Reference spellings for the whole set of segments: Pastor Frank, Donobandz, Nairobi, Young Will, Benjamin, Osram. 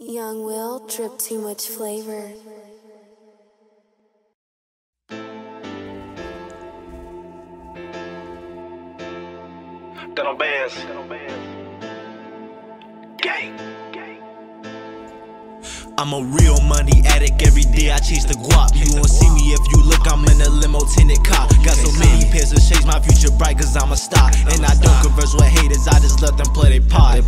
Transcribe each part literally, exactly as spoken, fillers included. Young Will drip too much flavor. Donobandz. Gang. I'm a real money addict. Every day I change the guap. You won't see me if you look. I'm in a limo tinted cop. Got so many pairs of shades, my future bright, cause I'm a star. And I don't converse with haters, I just let them play they pot.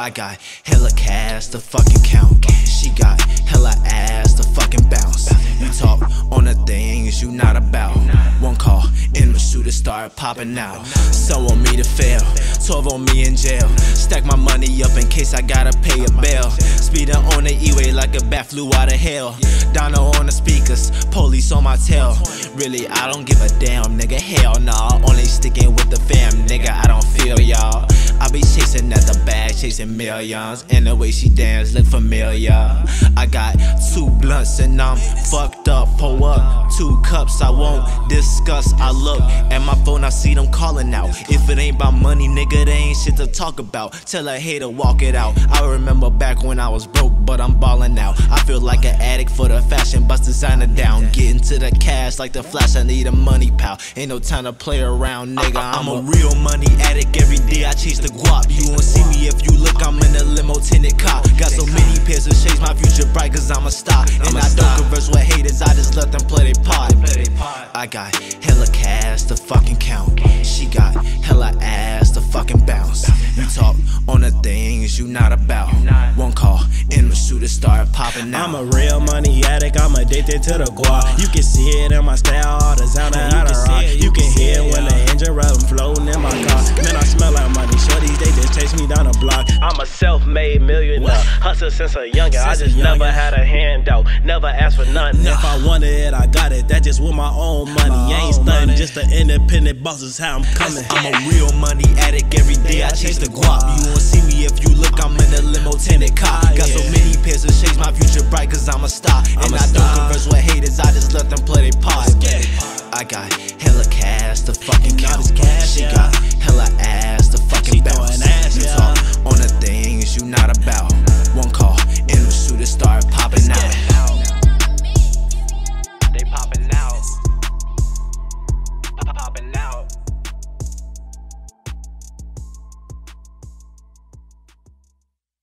I got hella cash to fucking count. She got hella ass to fucking bounce. You talk on the things you not about. One call and the shooter start popping out. So on me to fail, twelve on me in jail. Stack my money up in case I gotta pay a bail. Speeding on the E-way like a bat flew out of hell. Dono on the speakers, police on my tail. Really, I don't give a damn, nigga, hell nah. Only sticking with the fam, nigga, I don't feel y'all. I be chasing at the bag, chasing millions. And the way she dance look familiar. I got two blunts and I'm fucked up, pull up. Two cups, I won't discuss, I look at my phone, I see them calling out. If it ain't about money, nigga, there ain't shit to talk about. Tell a hater, walk it out. I remember back when I was broke, but I'm ballin' out. I feel like an addict for the fashion, bust designer down. Getting to the cash like the Flash, I need a money pal. Ain't no time to play around, nigga. I'm, I'm a, a real money addict, every day I chase the guap. You won't see me if you look, I'm in a limo tinted cop. Got so many pairs of shades, my future bright, cause I'm a star. And I don't converse with haters, I just let them play they pot. I got hella cash to fucking count. She got hella ass to fucking bounce. You talk on the things you not about. One call and the shooter start popping out. I'm a real money addict, I'm addicted to the guap. You can see it in my style, all the sound I gotta rock. You can hear it when the engine rub, floating in my car. Man, I smell like money, shorties, they just chase me down the block. I'm a self-made millionaire, hustler since a youngin'. I just never had a handout, never asked for nothing. If I wanted it, I got it, that just with my own money. Ain't stuntin', just an independent boss is how I'm coming. I'm a real money addict, every day I chase the guap. You won't see me if you look, I'm in a limo tinted cop. Got so many pairs of shades, my future bright, cause I'm a star. And I don't converse with haters, I just let them play they pot. I got hella cash to fucking count. She got hella ass to fucking bounce. You talk on the things you not about. One call and the shooter start popping out.